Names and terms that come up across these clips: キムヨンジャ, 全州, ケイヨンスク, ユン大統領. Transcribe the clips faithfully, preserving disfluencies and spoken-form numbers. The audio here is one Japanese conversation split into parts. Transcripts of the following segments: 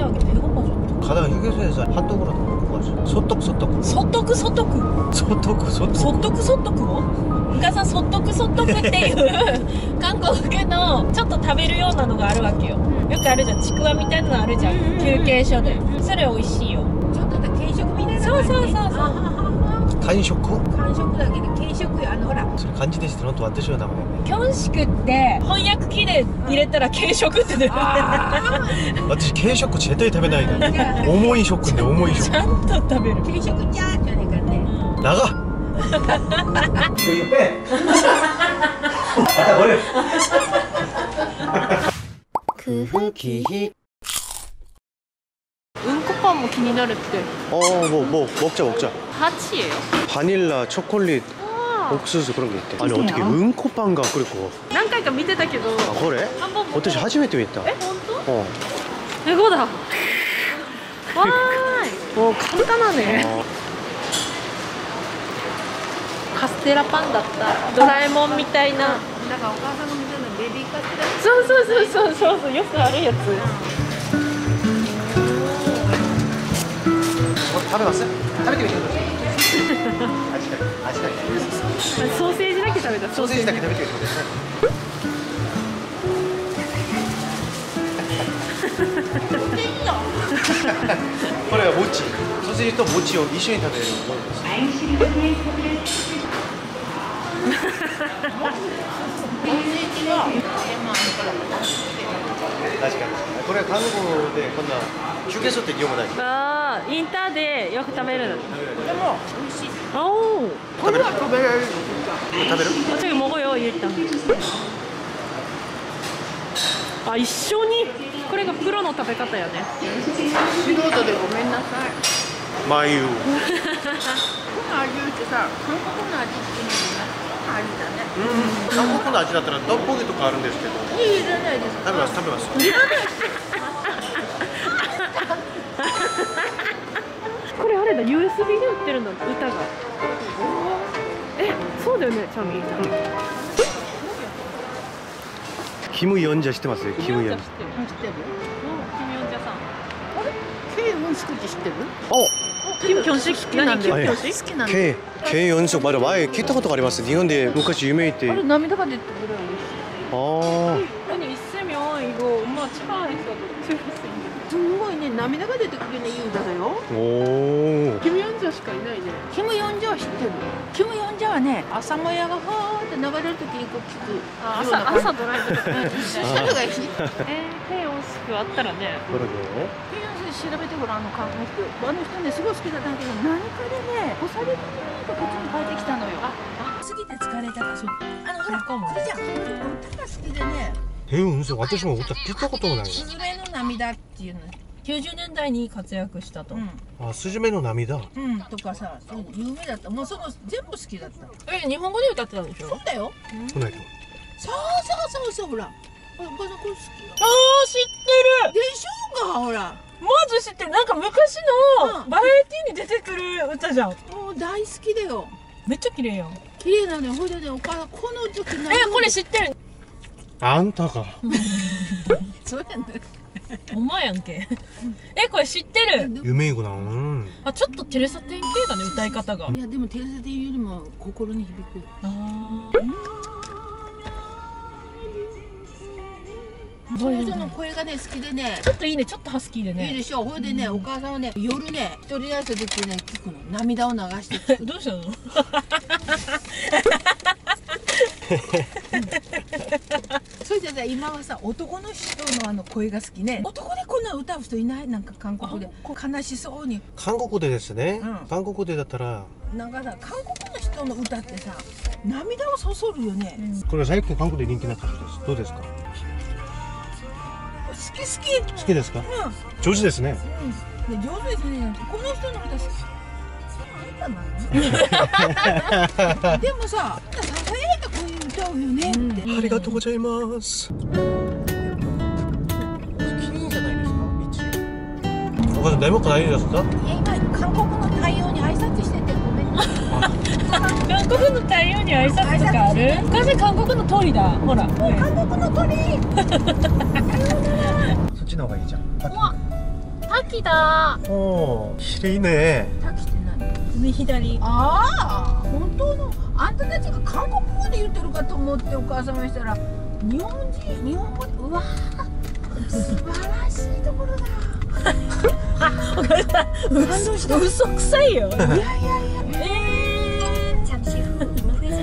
신기하게 배고파졌다. 가다가 휴게소에서 핫도그라도 먹고 가자. 소떡소떡 소떡 소떡 소떡 소떡 소떡 소떡昔ソットクソットクっていう韓国のちょっと食べるようなのがあるわけよ。よくあるじゃん、ちくわみたいなのあるじゃん、休憩所で。それ美味しいよ。ちょっと軽食みたいな。そうそうそうそう。完食？完食だけど軽食、あのほら。それ漢字でしてのと私はダメだよね。キョンシクって翻訳機で入れたら軽食って出る。私軽食絶対食べないから。重い食ね、重い食。ちゃんと食べる。軽食じゃーって言われからね。長っ。 이거 이거 빼! 갖다 버려! 응코파 뭐 기니나랬대. 어, 뭐, 뭐, 먹자, 먹자. 하치예요. 바닐라, 초콜릿, 옥수수 그런 게 있대. 아니, 어떻게 응코파인가 그럴 거. 난가니까 밑에 닦여도. 아, 그래? 한번 어떻게 하지메 때 있다. 에? 혼또? 어. 이거다. 와, 어, 간단하네. 어. カステラパンだった。ドラえもんみたいな。なんかお母さんのみたいなベビーカステラ。そうそうそうそうそうそう、よくあるやつ。食べます？食べてみてください。味だけ、味だけ。ソーセージだけ食べた。ソーセージだけ食べてみてください。これはもち。ソーセージともちを一緒に食べると思います。 韓国でこんな中華そって食べられる。食べます。これ韓国でこんな中華そって食べられる。でも美味しい。ああ、インターでよく食べるの。でも美味しい。ああ、これは食べられる。食べる。あ、違う、もごよ、言った。あ一緒にこれがプロの食べ方やね。美味しい。韓国の味っていうのはありだね。 うん、韓国の味だったらどっぽぎとかあるんですけど。いいじゃないですか。食べます。食べます。これあれだ、ユーエスビーに売ってるの歌が。え、そうだよね、ちゃみ。キムヨンジャ知ってます？キムヨンジャさん。あれ？ ケイヨンスクって知ってる？あ、ケイヨンスクね。 調べてごらんの韓国。あの人ねすごい好きだったんだけど何回でね、お酒飲みとか普通に帰ってきたのよ。あ、好きで疲れたでしょ。あのほら、これじゃん。え、うん、そう私も歌ってたことない。有名だったもん。有名だった。うん、とかさ、有名だったもん。そうそうそうそう、ほら、この子好き。ああ、知ってる。でしょうか、ほら。 マジ知ってる。なんか昔のバラエティに出てくる歌じゃん。大好きだよ。めっちゃ綺麗よ。綺麗なのよ。ほいでね、お母さんこの時ね。え、これ知ってる？あんたが。そうやね。お前やんけ。え、これ知ってる？有名語な。あ、ちょっと照れさってんけだね、歌い方が。いやでも照れさってんけだね。 そうじゃない、声がね好きでね、ちょっといいね、ちょっとハスキーでね。いいでしょ。ほいでね、お母さんね夜ね一人暮らしの時ね聞くの、涙を流して。どうしたの？それじゃあ今はさ男の人のあの声が好きね。男でこんな歌をする人いない？なんか韓国で。悲しそうに。韓国でですね、韓国でだったら長々韓国の人の歌ってさ、涙をそそるよね。これ最近韓国で人気になった人です。どうですか？ 好き好きですか？上手ですね。この人の歌好き。あなたなん？でもさ、あんたさ、早いとこういう歌うよねって。ありがとうございます。お母さん、何もないんですか？韓国の太陽に挨拶してってごめん。韓国の鳥だ。ほら、韓国の鳥。そっちの方がいいじゃん。滝だ。おお、きれいね。滝って何？海左。ああ、本当の。あんたたちが韓国語で言ってるかと思ってお母様したら日本人、日本語で、うわー、素晴らしいところだ。あ、お母さん、嘘、嘘くさいよ。いやいやいや。ええー。잠시후。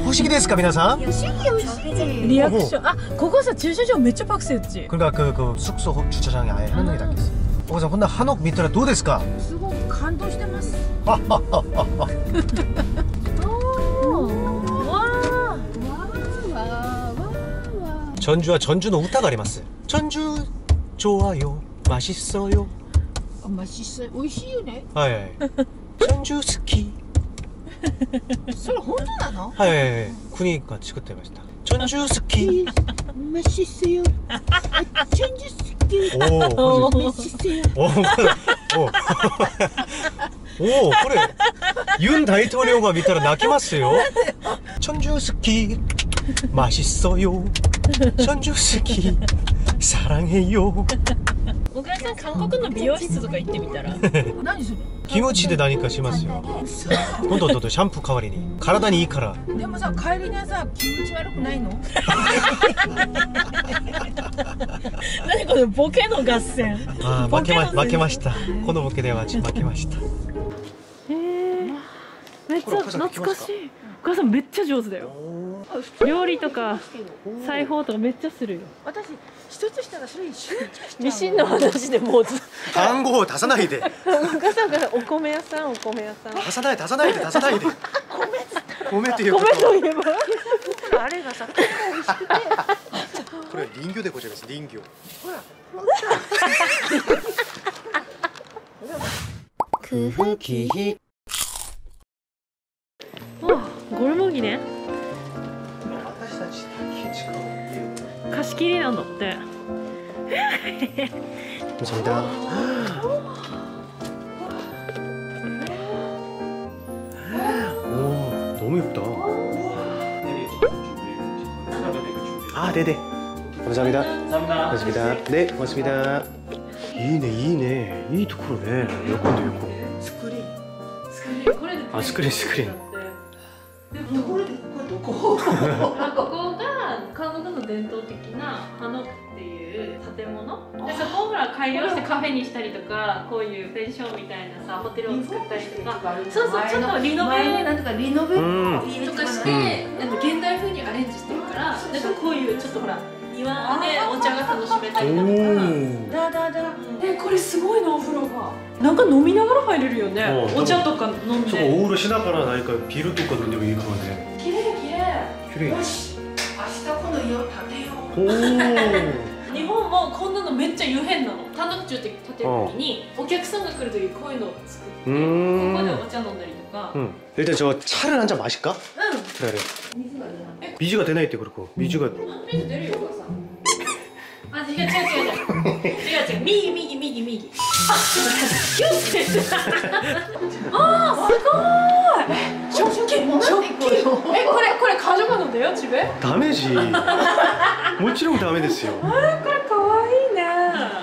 不思議ですか皆さん？不思議不思議。リアクション。あ、ここさ駐車場めっちゃパクセッチ。그러니까그그 숙소駐車場に아예 한눈이 닿겠어。お母さんこんな한옥見たらどうですか？すごく感動してます。あああああ。전주와전주는우타가あります。전주좋아요맛있어요。맛있어요。美味しいよね。はい。전주好き。それ本当なの？はいはいはい。国が作ってました。전주好き。맛있어요。전주好き。おお。맛있어요。おお。おお、これユン大統領が見たら泣きますよ。전주好き。맛있어요。전주好き。사랑해요。お母さん韓国の美容室とか行ってみたら。何する？キムチで何かしますよ。どんどんどんどんシャンプー代わりに。体にいいから。でもさ、帰りにさ、キムチ悪くないの？何このボケの合戦。ああ、負けま、負けました。このボケでは負けました。ええ、めっちゃ懐かしい。お母さんめっちゃ上手だよ。料理とか裁縫とかめっちゃするよ。私一つしたらそれに集中しちゃう。ミシンの話でもうずっと単語を足さないで。お母さんからお米屋さん、お米屋さん。足さない、足さないで、足さないで。米米っていうこと。米といえばあれがさ、美味しくて。これ林業でこちらです、林業。ほら。くふき。わあ、ゴルモギね。貸し切りなんだって。見せた。おお、너무 예쁘다。あ、でで。감사합니다。감사합니다。ね、고맙습니다。いいね、いいね、いいところね。よくでよく。スクリーン。スクリーン、これで。あ、スクリーン、スクリーン。どこで、これどこ。伝統的なハノっていう建物で、そこをほら改良してカフェにしたりとか、こういうペンションみたいなさホテルを作ったりとか、そうそう、ちょっとリノベなんとかリノベとかして、なんか現代風にアレンジしてるから、なんかこういうちょっとほら庭でお茶が楽しめたりだとか。だだだ、え、これすごいな、お風呂がなんか飲みながら入れるよね。お茶とか飲んで、そうオールしながら何かビールとか飲んでもいいからね。きれいきれい。よし、明日この家を建てよう。日本もこんなのめっちゃ有変なの。単独中で建てる時にお客さんが来る時こういうのを作って、ここでお茶飲んだりとか。일단 저 차를 한 잔 마실까? 응. 그래 그래. 미주가 되나 이때 그렇고. 미주가. 미주 내려 이거 사. 아, 이거 저 저 저. 미기 미기 미기 미기. 아, 수고。食器、食器、え、これ、これ가져가도 돼요、집에？ダメじ。もちろんダメですよ。ああ、これ可愛いね。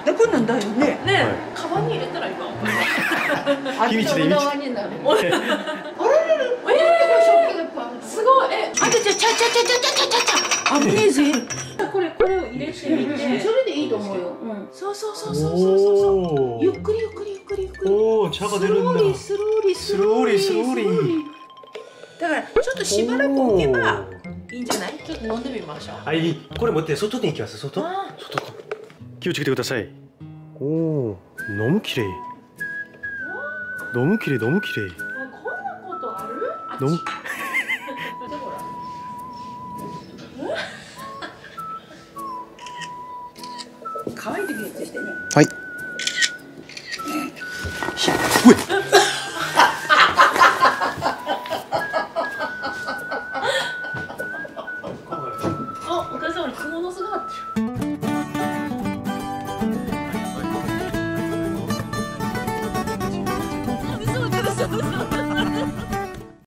楽なんだよね。ね、カバンに入れたら今。秘密で秘密。あれれれ、ええ、すごい、え、あてちゃちゃちゃちゃちゃちゃちゃ。アメージ。これこれを入れてみて、それでいいと思うよ。そうそうそうそうそうそう。ゆっくりゆっくりゆっくりゆっくり。おお、茶が出るんだ。スローリースローリースローリー。だからちょっとしばらく置けばいいんじゃない？ちょっと飲んでみましょう。あ、いい。これ持って外に行きます。外。外。気をつけてください。おお、飲む綺麗。飲む綺麗、飲む綺麗。こんなことある？飲む。可愛い時についてね。はい。